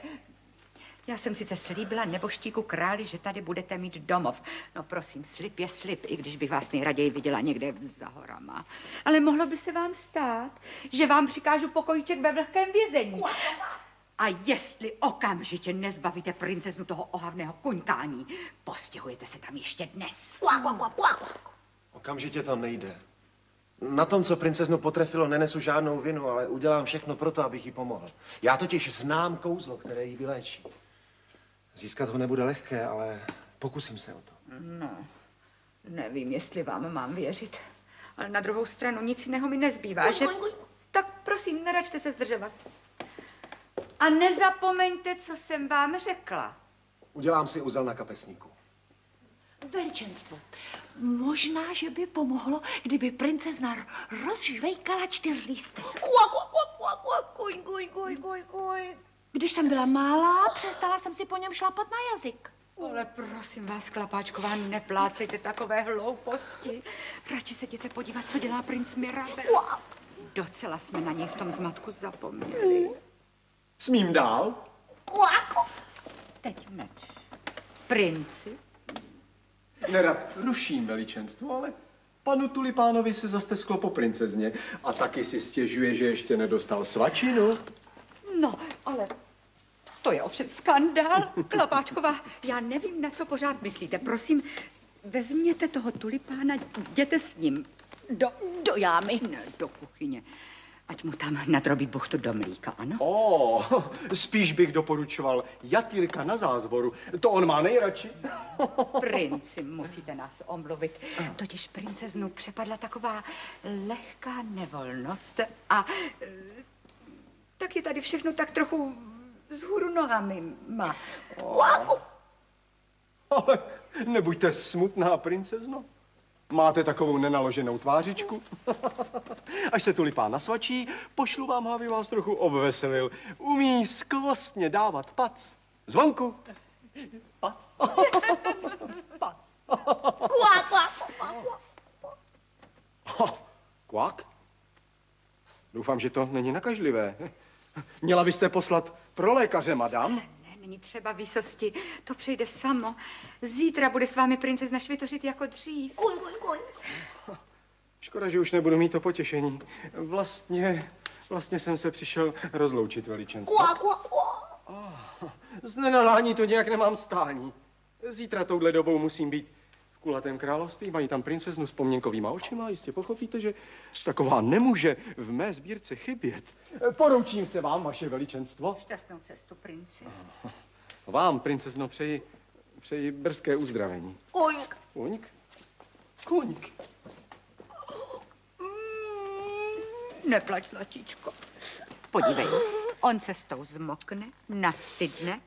Já jsem sice slíbila neboštíku králi, že tady budete mít domov. No prosím, slib je slib, i když bych vás nejraději viděla někde za horama. Ale mohlo by se vám stát, že vám přikážu pokojíček ve vlhkém vězení. A jestli okamžitě nezbavíte princeznu toho ohavného kuňkání, postihujete se tam ještě dnes. Okamžitě to nejde. Na tom, co princeznu potrefilo, nenesu žádnou vinu, ale udělám všechno proto, abych jí pomohl. Já totiž znám kouzlo, které ji vyléčí. Získat ho nebude lehké, ale pokusím se o to. No, nevím, jestli vám mám věřit, ale na druhou stranu nic jiného mi nezbývá, že... Tak prosím, neračte se zdržovat. A nezapomeňte, co jsem vám řekla. Udělám si uzel na kapesníku. Veličenstvo, možná, že by pomohlo, kdyby princezna rozžvejkala 4 lístky. Když jsem byla malá, přestala jsem si po něm šlapat na jazyk. Ale prosím vás, Klapáčková, neplácejte takové hlouposti. Radši se jděte podívat, co dělá princ Mirabel. Docela jsme na něj v tom zmatku zapomněli. Smím dál? Teď meč. Princi? Nerad ruším, veličenstvo, ale panu Tulipánovi se zastesklo po princezně a taky si stěžuje, že ještě nedostal svačinu. No, ale to je ovšem skandál, Klapáčková. Já nevím, na co pořád myslíte. Prosím, vezměte toho Tulipána, jděte s ním do jámy. Ne, do kuchyně. Ať mu tam nadrobí buchtu do mlíka, ano? Spíš bych doporučoval jatýrka na zázvoru. To on má nejradši. Princi, musíte nás omluvit. Totiž princeznu přepadla taková lehká nevolnost a tak je tady všechno tak trochu vzhůru nohami má. Ale nebuďte smutná, princezno. Máte takovou nenaloženou tvářičku? Až se Tulipán nasvačí, pošlu vám ho, aby vás trochu obveselil. Umí skvostně dávat pac. Zvonku. Pac. Pac. Kvák, kvák, kvák. Kvák? Doufám, že to není nakažlivé. Měla byste poslat pro lékaře, madam. Není třeba výsosti, to přejde samo. Zítra bude s vámi princezna švitořit jako dřív. Škoda, že už nebudu mít to potěšení. Vlastně jsem se přišel rozloučit, veličenstvo. Z nenalání to nějak nemám stání. Zítra touhle dobou musím být v Kulatém království, mají tam princeznu s pomněnkovýma očima, jistě pochopíte, že taková nemůže v mé sbírce chybět. Poroučím se vám, vaše veličenstvo. Šťastnou cestu, princi. Vám, princezno, přeji brzké uzdravení. Koňk. Koňk? Koňk. Neplač, zlatičko. Podívej, on cestou zmokne, nastydne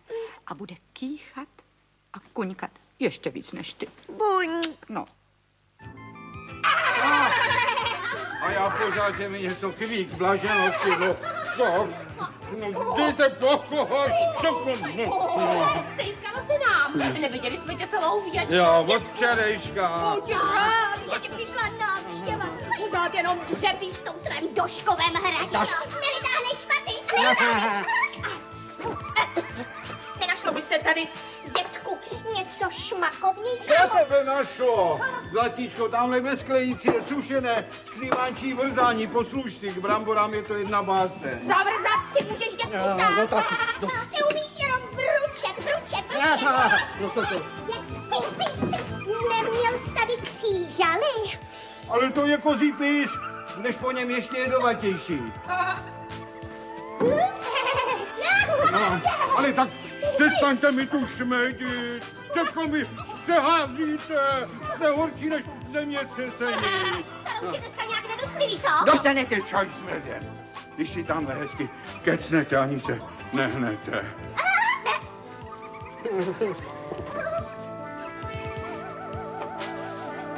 a bude kýchat a kuňkat ještě víc než ty. Kuňk. No. A já pořád, že mi něco chybí k blaženosti, no. Co? No, vzdejte pokoj. Stejskalo se nám. Neviděli jsme tě celou výjačku. Jo, od včerejška. Buď rád, že ti přišla návštěva. Pořád jenom dřebíš v tom svém doškovém hraní. Nevytáhneš špaty. Nenašlo by se tady, dětku, něco šmakovnějšího? Co se by našlo? Zlatíčko, tamhle ve sklenici je sušené skrývánčí vrzání. Posluš si, k bramborám je to jedna báseň. Zavrzat si můžeš, dětku, sám. No, no. Ty umíš jenom bručet. Neměl jsi tady křížaly? Ale to je kozí pís, než po něm ještě jedovatější. No, ale tak přestaňte mi tu šmejdit, všechno mi přeházíte, jste horčí než země třesení. Stanou si dneska nějak nedotkliví, co? Dostanete čaj s medem, když si tam hezky kecnete, ani se nehnete.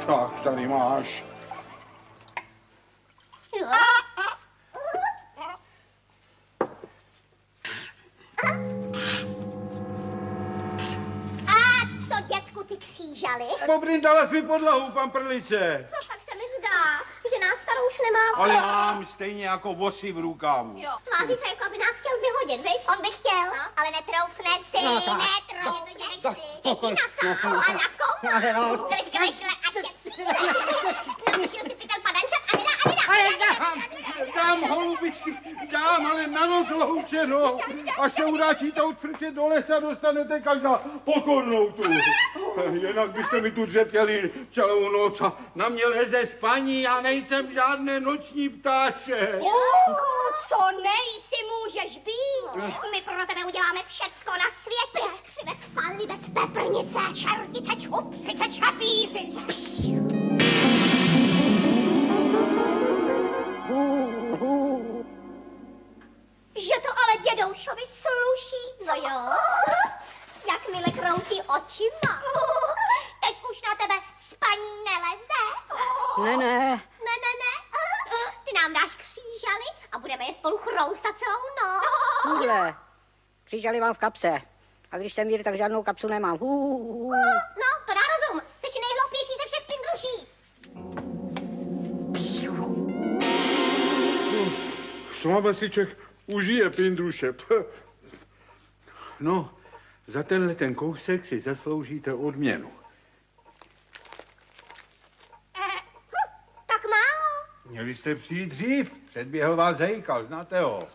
Tak, tady máš. Pobrindala jsi mi podlahu, pan Prlice. No tak se mi zdá, že nás starou už nemá. Ale mám stejně jako vosy v rukávu. Tváří se, jako by nás chtěl vyhodit, víš? On by chtěl, ale netroufne si, netroufne si. Děti natáhla na komu. Držka vyšle a šetříme. Zapušil si pytel padančat a dám holubičky, dám, ale na nos loučenou. Až se uráčíte od frče do lesa, dostanete každá pokornou tu. Jinak byste mi tu dřepěli celou noc a na mě leze spaní, já nejsem žádné noční ptáče. Co nejsi můžeš být? My pro tebe uděláme všecko na světě. Skřivec, palivec, peprnice, čertice, čupřice, čapířice. Že to ale dědoušovi sluší, co jo? Jakmile kroutí očima. Teď už na tebe spaní neleze. Ne. Ty nám dáš křížaly a budeme je spolu chroustat celou noc. Kůdle, křížaly mám v kapse. A když jsem jde, tak žádnou kapsu nemám. No, to dá rozum. Jsi nejhloufnější ze všech pindruší. Sama besliček užije pindruše. No, za tenhle ten kousek si zasloužíte odměnu. Tak málo. Měli jste přijít dřív. Předběhl vás Hejkal, znáte ho?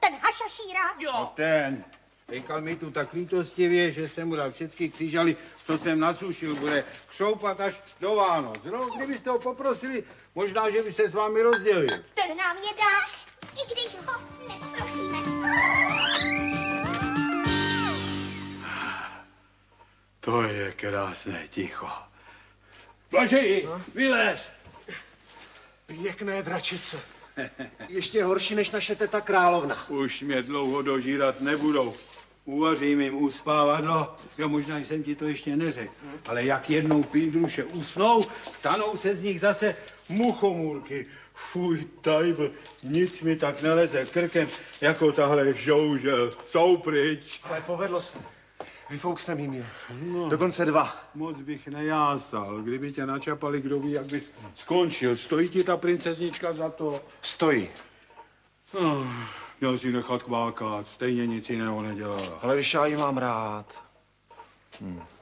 Ten hašašíra? Jo. No ten. Hejkal mi tu tak lítostivě, že jsem mu dal všechny křížaly, co jsem nasušil, bude křoupat až do Vánoc. No, kdybyste ho poprosili, možná, že by se s vámi rozdělil. Ten nám je dá, i když ho neprosíme. To je krásné ticho. Blažeji, vylez! Pěkné dračice. Ještě horší než naše teta královna. Už mě dlouho dožírat nebudou. Uvařím jim uspávadlo. Jo, možná jsem ti to ještě neřekl. Ale jak jednou pindruše usnou, stanou se z nich zase muchomůlky. Fuj, tajbl, nic mi tak neleze krkem, jako tahle žoužel. Jsou pryč. Ale povedlo se. Vyfouk jsem jim, no. Dokonce dva. Moc bych nejásal. Kdyby tě načapali, kdo ví, jak bys skončil. Stojí ti ta princeznička za to? Stojí. No, měl si nechat kvákat. Stejně nic jiného nedělala. Ale když já ji mám rád.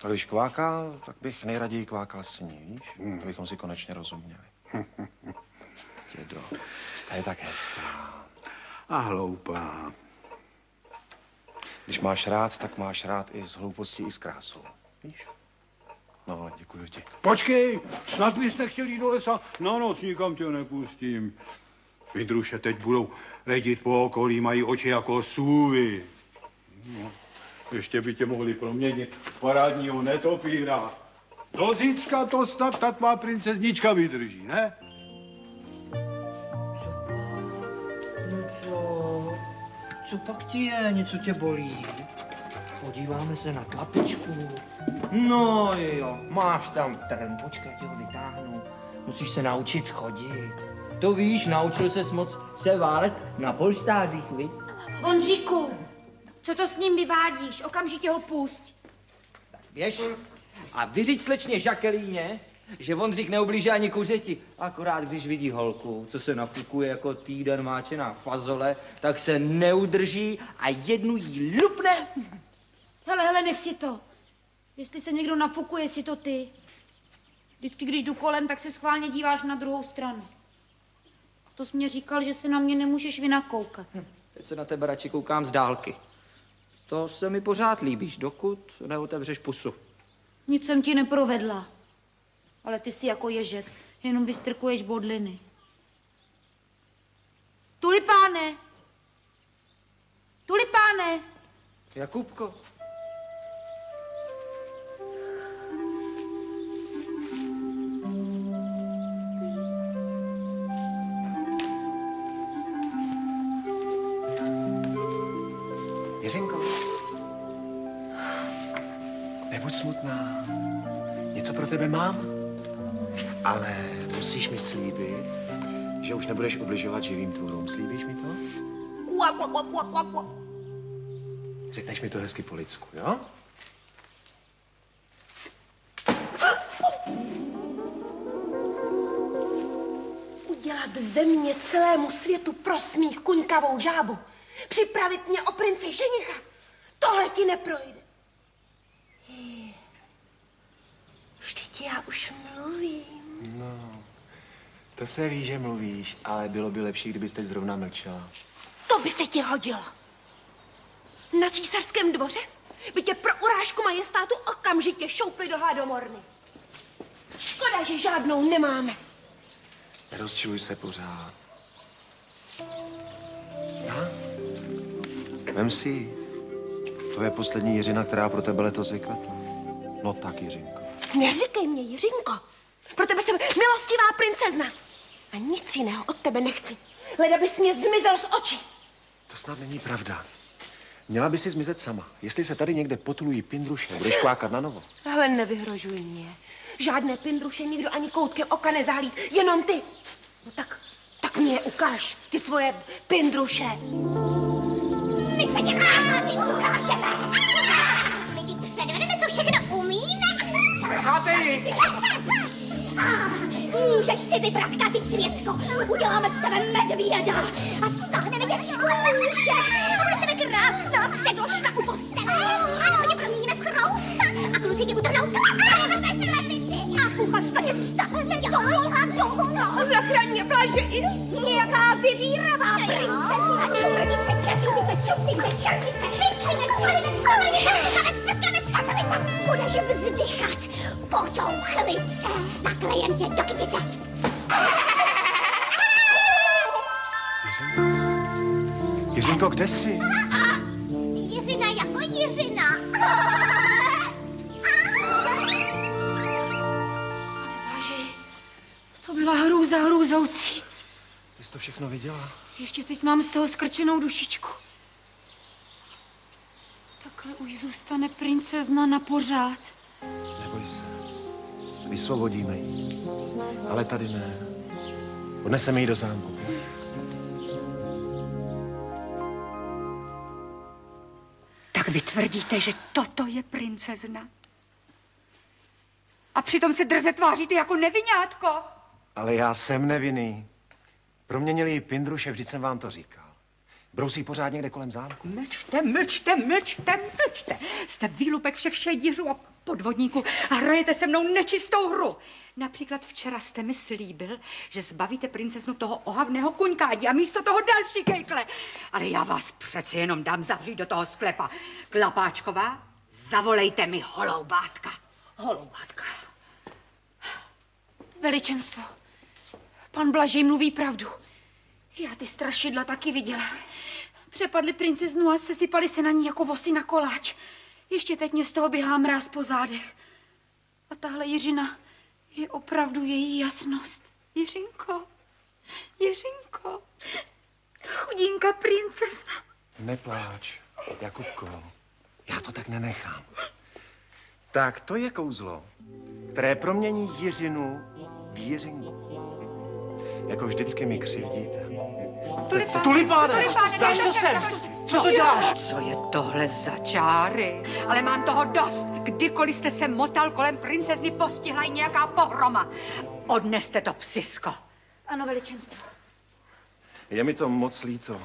A když kváká, tak bych nejraději kvákal s ní, víš? Abychom si konečně rozuměli. Dědo, ta je tak hezká. A hloupá. Když máš rád, tak máš rád i s hloupostí, i s krásou. Víš? No ale děkuju ti. Počkej, snad bys nechtěl jít do lesa, na noc nikam tě nepustím. Pindruše teď budou redit po okolí, mají oči jako sůvy. No, ještě by tě mohli proměnit v parádního netopíra. Do zítřka to snad ta tvá princeznička vydrží, ne? Co pak? No co? Co pak ti je? Něco tě bolí? Podíváme se na tlapičku. No jo, máš tam trn, počkej, já ti ho vytáhnu. Musíš se naučit chodit. To víš, naučil ses moc se válet na polštářích, viď? Ondříku, co to s ním vyvádíš? Okamžitě ho pusť. Tak běž a vyřiď slečně Žakelíně, že Vondřík neublíží ani kuřeti. Akorát když vidí holku, co se nafukuje jako týden máčená fazole, tak se neudrží a jednu jí lupne. Hele, nech si to. Jestli se někdo nafukuje, si to ty. Vždycky, když jdu kolem, tak se schválně díváš na druhou stranu. To jsi mě říkal, že se na mě nemůžeš vynakoukat. Teď se na tebe radši koukám z dálky. To se mi pořád líbíš, dokud neotevřeš pusu. Nic jsem ti neprovedla. Ale ty jsi jako ježek, jenom vystrkuješ bodliny. Tulipáne! Tulipáne! Jakubko! Jiřinko, nebuď smutná, něco pro tebe mám, ale musíš mi slíbit, že už nebudeš ubližovat živým tvorům. Slíbíš mi to? Řekneš mi to hezky po lidsku, jo? Udělat ze mě celému světu prosmích kuňkavou žábu. Připravit mě o princi ženicha. Tohle ti neprojde. Vždyť já už mluvím. No, to se ví, že mluvíš, ale bylo by lepší, kdybys teď zrovna mlčela. To by se ti hodilo. Na císařském dvoře by tě pro urážku majestátu okamžitě šoupli do hladomorny. Škoda, že žádnou nemáme. Nerozčiluj se pořád. Vem si, to je poslední Jiřina, která pro tebe letos vykvetla. No tak, Jiřinko. Neříkej mě, Jiřinko. Pro tebe jsem milostivá princezna. A nic jiného od tebe nechci. Leda bys mě zmizel z očí. To snad není pravda. Měla by si zmizet sama. Jestli se tady někde potulují pindruše, budeš kvákat na novo. Ale nevyhrožuj mě. Žádné pindruše nikdo ani koutkem oka nezahlíd. Jenom ty. No tak mě je ukáž, ty svoje pindruše. My se tě ty ukážeme! My ti předvedeme, co všechno umíme! Necháte ji! Můžeš si vybrat, kazi světko! Uděláme z tebe medvěda a stáhneme tě z kůže! Bude s tebe krásná předložka u postele! Ano, tě proměníme v krousta a kluci ti utrhnou tlapy ve slepici! A kuchařka tě stáhne dolů a dolů! No, zachraň mě, Blažej! Nějaká vybíravá princezna! Čurnice, černice, pyslinec, slinec, slinec, prskavec, katolice! Budeš vzdychat potouchlice! Zaklejem tě do kytice! Jiřinko? Jiřinko, kde jsi? Jiřina jako Jiřina! Blažej, to byla hrůza hrůzoucí. Ty jsi to všechno viděla? Ještě teď mám z toho skrčenou dušičku. Takhle už zůstane princezna na pořád. Neboj se. Vysvobodíme ji. Ale tady ne. Odneseme ji do zámku. Tak vy tvrdíte, že toto je princezna? A přitom se drze tváříte jako neviňátko. Ale já jsem nevinný. Proměnili ji pindruše, vždyť jsem vám to říkal. Brousí pořád někde kolem zámku. Mlčte, jste výlupek všech šedířů a podvodníku a hrajete se mnou nečistou hru. Například včera jste mi slíbil, že zbavíte princeznu toho ohavného kuňkádí a místo toho další kejkle. Ale já vás přece jenom dám zavřít do toho sklepa. Klapáčková, zavolejte mi holoubátka. Holoubátka. Veličenstvo, pan Blažej mluví pravdu. Já ty strašidla taky viděla. Přepadli princeznu a sesypali se na ní jako vosy na koláč. Ještě teď mě z toho běhá mráz po zádech. A tahle Jiřina je opravdu její jasnost. Jiřinko, Jiřinko, chudinka princezna. Nepláč, Jakubko, já to tak nenechám. Tak to je kouzlo, které promění Jiřinu v Jiřinku. Jako vždycky mi křivdíte. Tulipáne! Tulipáne! Dáš to sem! Co to děláš? Co je tohle za čáry? Ale mám toho dost. Kdykoliv jste se motal kolem princezny, postihla i nějaká pohroma. Odneste to, psisko. Ano, veličenstvo. Je mi to moc líto,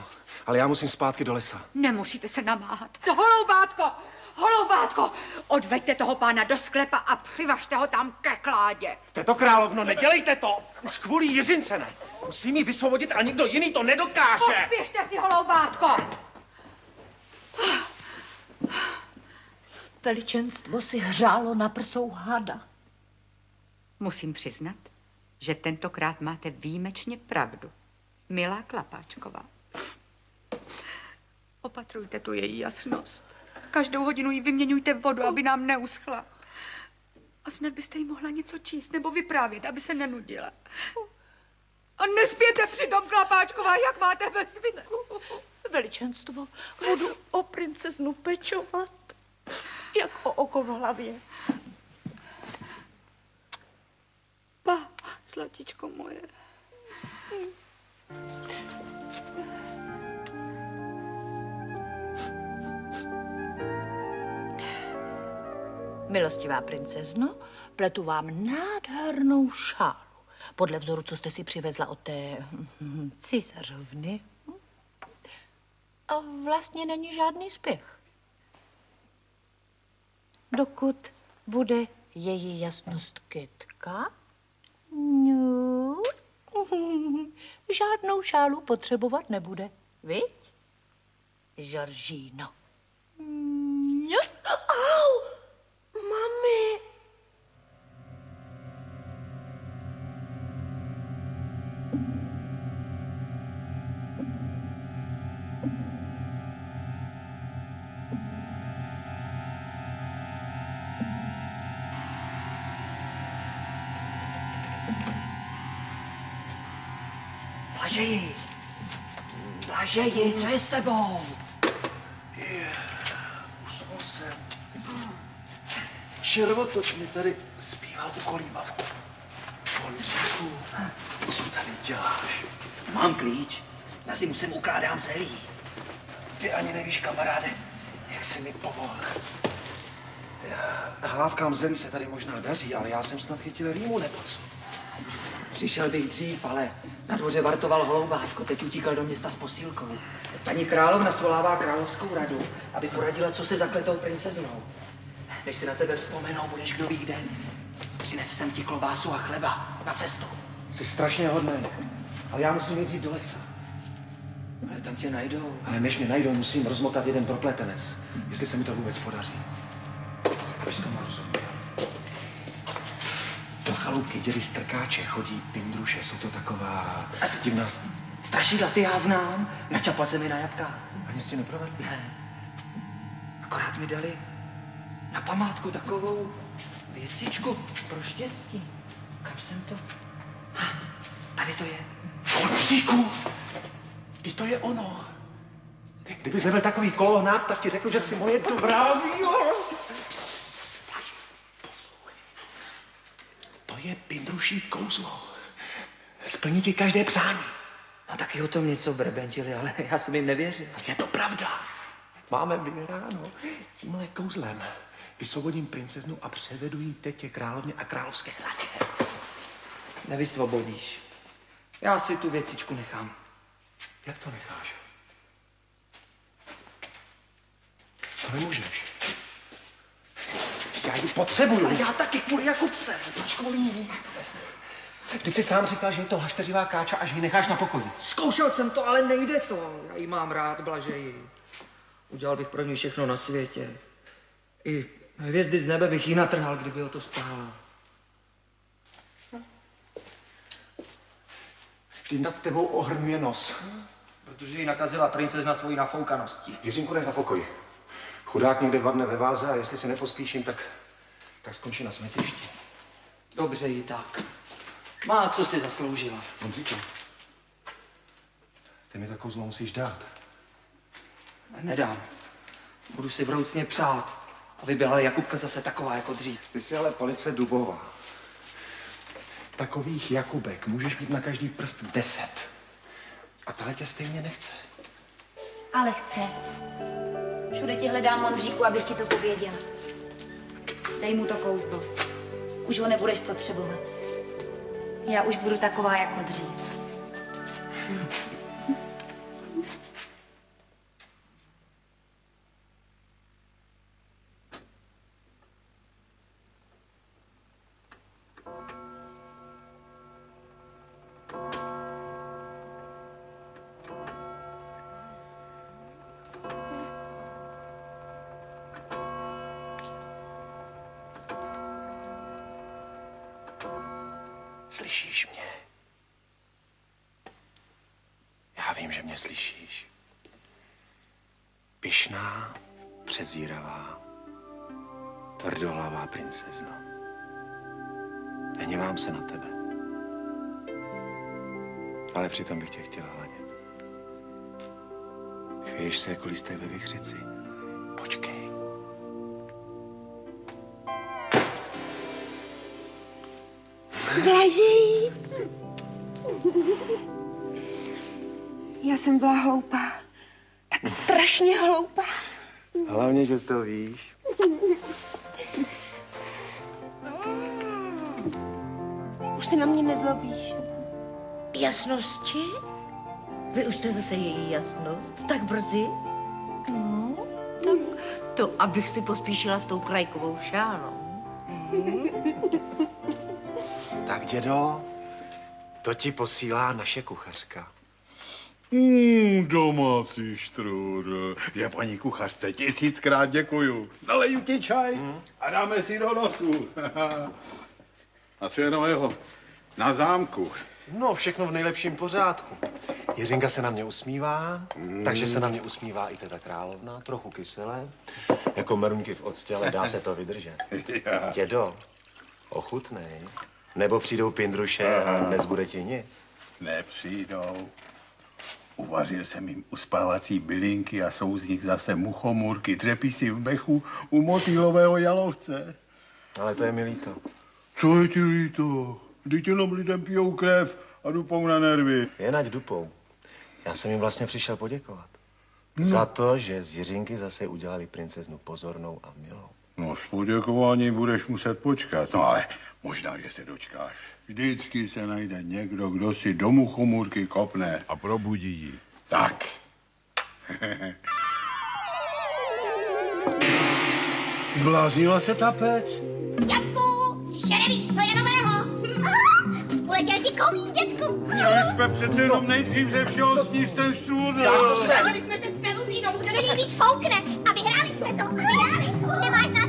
ale já musím zpátky do lesa. Nemusíte se namáhat. To holoubátko! Holoubátko! Odveďte toho pána do sklepa a přivažte ho tam ke kládě. Teto královno, nedělejte to! Už kvůli Jiřince ne. Musím ji vysvobodit a nikdo jiný to nedokáže. Pospěšte si, holoubátko! Veličenstvo si hřálo na prsou hada. Musím přiznat, že tentokrát máte výjimečně pravdu, milá Klapáčková. Opatrujte tu její jasnost. Každou hodinu jí vyměňujte vodu, aby nám neuschla. A snad byste jí mohla něco číst nebo vyprávět, aby se nenudila. A nespěte přitom, Klapáčková, jak máte ve zvyku. Veličenstvo, budu o princeznu pečovat, jak o oko v hlavě. Pa, zlatičko moje. Milostivá princezno, pletu vám nádhernou šálu. Podle vzoru, co jste si přivezla od té císařovny. A vlastně není žádný spěch. Dokud bude její jasnost kytka, no, žádnou šálu potřebovat nebude, viď? Žoržíno. No. Au! Mami! Blažeji! Blažeji, co je s tebou? Usnul jsem. Červotoč mi tady zpíval u kolímavku. Vondříku, co tady děláš? Mám klíč, na zimu sem ukládám zelí. Ty ani nevíš, kamaráde, jak jsi mi pomohl. Hlávkám zelí se tady možná daří, ale já jsem snad chytil rýmu, nebo co? Přišel bych dřív, ale na dvoře vartoval holoubátko, teď utíkal do města s posílkou. Paní královna svolává královskou radu, aby poradila, co se zakletou princeznou. Než si na tebe vzpomenou, budeš kdo ví kde. Přinese sem ti klobásu a chleba na cestu. Jsi strašně hodný, ale já musím jít do lesa. Ale tam tě najdou. Ale než mě najdou, musím rozmotat jeden propletenec, jestli se mi to vůbec podaří. Abys tomu rozuměl. Do chaloupky dědy Strkáče chodí Pindruše, jsou to taková divná... Strašidla, ty já znám. Načapla se mi na jabka. A nic ti neprovedli? Ne. Akorát mi dali na památku takovou věcičku pro štěstí. Kam jsem to? Tady to je. Vondříku! Ty to je ono. Ty, kdybys nebyl takový kolohnát, tak ti řeknu, že jsi moje dobrá víro. To je Pindruší kouzlo. Splní ti každé přání. A taky o tom něco brbenčili, ale já jsem jim nevěřil. Je to pravda. Máme vyhráno tímhle kouzlem. Vysvobodím princeznu a převedu ji tetě královně a královské hradě. Nevysvobodíš. Já si tu věcičku nechám. Jak to necháš? To nemůžeš. já ji potřebuju. A já taky kvůli Jakubce. Proč kvůli ní? Vždyť jsi sám říkal, že je to hašteřivá káča a že ji necháš na pokoji. Zkoušel jsem to, ale nejde to. Já ji mám rád, Blažeji. Udělal bych pro ní všechno na světě. I hvězdy z nebe bych ji natrhal, kdyby o to stála. Vždyť nad tebou ohrnuje nos. Protože ji nakazila princezna svojí nafoukaností. Jiřinku, nech na pokoji. Chudák někde vadne ve váze a jestli se nepospíším, tak skončí na smetišti. Dobře ji tak. Má, co si zasloužila. Ondříku, ty mi to kouzlo musíš dát. Nedám. Budu si vroucně přát, aby byla Jakubka zase taková jako dřív. Ty jsi ale palice dubová. Takových Jakubek můžeš být na každý prst 10. A tahle tě stejně nechce. Ale chce. Všude tě hledám, Ondříku, abych ti to pověděl. Dej mu to kouzlo. Už ho nebudeš potřebovat. Já už budu taková jako dřív. Slyšíš mě? Já vím, že mě slyšíš. Pyšná, přezíravá, tvrdohlavá princezno. Nedívám se na tebe. Ale přitom bych tě chtěla hladit. Chvěješ se jako lístek ve vichřici. Počkej. Blažej! Já jsem byla hloupá. Tak strašně hloupá. Hlavně, že to víš. Už se na mě nezlobíš. Jasnosti? Vy už jste zase její jasnost. Tak brzy? No, tak to, abych si pospíšila s tou krajkovou šálou. Tak, dědo, to ti posílá naše kuchařka. Domácí štrůdl. Je paní kuchařce 1000krát děkuju. Naleju ti čaj a dáme si do nosu. A co je nového? Na zámku. No, všechno v nejlepším pořádku. Jiřinka se na mě usmívá, takže se na mě usmívá i teta královna. Trochu kyselé, jako meruňky v octi, ale dá se to vydržet. Dědo, ochutnej. Nebo přijdou Pindruše a dnes bude ti nic. Nepřijdou. Uvařil jsem jim uspávací bylinky a jsou z nich zase muchomůrky, dřepí si v mechu u motýlového jalovce. Ale to je mi líto. Co je ti líto? Vždyť jenom lidem pijou krev a dupou na nervy. Jen ať dupou. Já jsem jim vlastně přišel poděkovat. Za to, že z Jiřinky zase udělali princeznu pozornou a milou. No, s poděkováním budeš muset počkat, no ale možná, že se dočkáš. Vždycky se najde někdo, kdo si do muchomůrky kopne. A probudí ji. Tak. Zbláznila se ta pec? Dětku, že nevíš, co je nového? Uletěl ti komín, dětku. Měli jsme přece jenom nejdřív ze všeho sníst ten štrůdl. Dáš to sem. Jsme se s Peluzínou, kdo není víc foukne a vyhráli jsme to. Nemáš